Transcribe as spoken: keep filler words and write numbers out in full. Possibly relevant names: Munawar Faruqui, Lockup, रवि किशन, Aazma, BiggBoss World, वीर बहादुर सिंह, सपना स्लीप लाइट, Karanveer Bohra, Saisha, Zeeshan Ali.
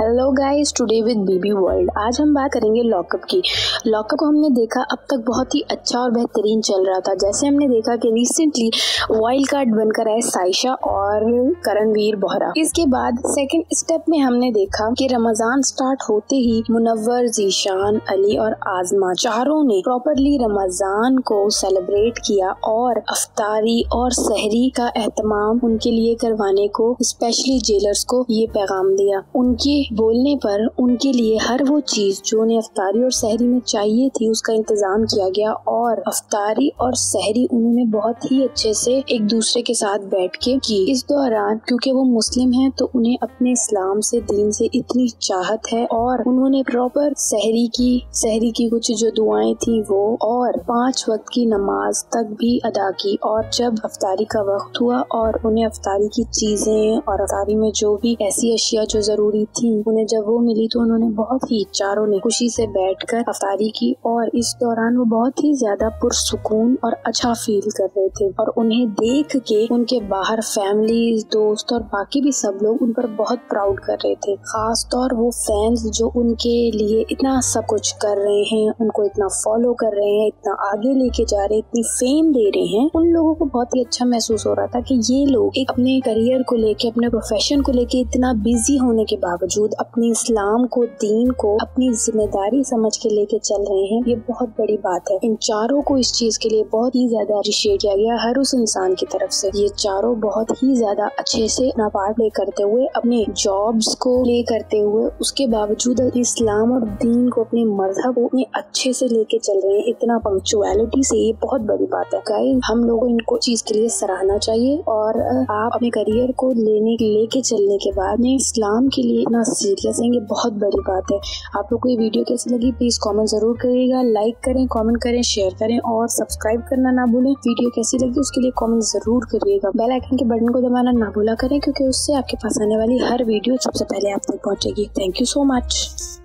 Hello guys, today with BB World आज हम बात करेंगे लॉकअप की। लॉकअप को हमने देखा अब तक बहुत ही अच्छा और बेहतरीन चल रहा था। जैसे हमने देखा कि रिसेंटली वाइल्ड कार्ड बनकर आए साइशा और करणवीर बोहरा। इसके बाद सेकंड स्टेप में हमने देखा कि रमजान स्टार्ट होते ही मुनव्वर, जीशान, अली और आजमा चारों ने प्रॉपरली रमजान को सेलिब्रेट किया और अफ्तारी और सहरी का एहतमाम उनके लिए करवाने को स्पेशली जेलर्स को ये पैगाम दिया। उनके बोलने पर उनके लिए हर वो चीज जो उन्हें अफ्तारी और सहरी में चाहिए थी उसका इंतजाम किया गया और अफ्तारी और सहरी उन्होंने बहुत ही अच्छे से एक दूसरे के साथ बैठ के की। इस दौरान क्योंकि वो मुस्लिम हैं तो उन्हें अपने इस्लाम से, दीन से इतनी चाहत है और उन्होंने प्रॉपर सहरी की सहरी की कुछ जो दुआएं थी वो और पांच वक्त की नमाज तक भी अदा की। और जब अफ्तारी का वक्त हुआ और उन्हें अफ्तारी की चीजें और अफ्तारी में जो भी ऐसी अशिया जो जरूरी थी उन्हें जब वो मिली तो उन्होंने बहुत ही चारों ने खुशी से बैठकर अफ्तारी की और इस दौरान वो बहुत ही ज्यादा पुरसुकून और अच्छा फील कर रहे थे। और उन्हें देख के उनके बाहर फैमिली, दोस्त और बाकी भी सब लोग उन पर बहुत प्राउड कर रहे थे, खास तौर वो फैंस जो उनके लिए इतना सब कुछ कर रहे हैं, उनको इतना फॉलो कर रहे हैं, इतना आगे लेके जा रहे, इतनी फेम दे रहे हैं। उन लोगों को बहुत ही अच्छा महसूस हो रहा था कि ये लोग एक अपने करियर को लेके, अपने प्रोफेशन को लेके इतना बिजी होने के बावजूद अपने इस्लाम को, दीन को अपनी जिम्मेदारी समझ के लेके चल रहे हैं। ये बहुत बड़ी बात है। इन चारों को इस चीज के लिए बहुत ही ज्यादा अप्रिशिएट किया गया हर उस इंसान की तरफ से। ये चारों बहुत ही ज्यादा अच्छे से अपना पार्ट प्ले करते हुए, अपने जॉब्स को प्ले करते हुए, उसके बावजूद इस्लाम और दीन को, अपने मजहब को अपने अच्छे से लेके चल रहे हैं, इतना पंक्चुअलिटी से। ये बहुत बड़ी बात है गाइस, हम लोगों इनको चीज के लिए सराहना चाहिए। और आप अपने करियर को लेने लेके चलने के बाद में इस्लाम के लिए इतना सीरियस है, ये बहुत बड़ी बात है। आप लोग को ये वीडियो कैसी लगी प्लीज कमेंट जरूर करिएगा, लाइक करें, कमेंट करें, शेयर करें और सब्सक्राइब करना ना भूलें। वीडियो कैसी लगी उसके लिए कमेंट जरूर करिएगा। बेल आइकन के बटन को दबाना ना भूला करें क्योंकि उससे आपके पास आने वाली हर वीडियो सबसे पहले आप तक पहुंचेगी। Thank you so much.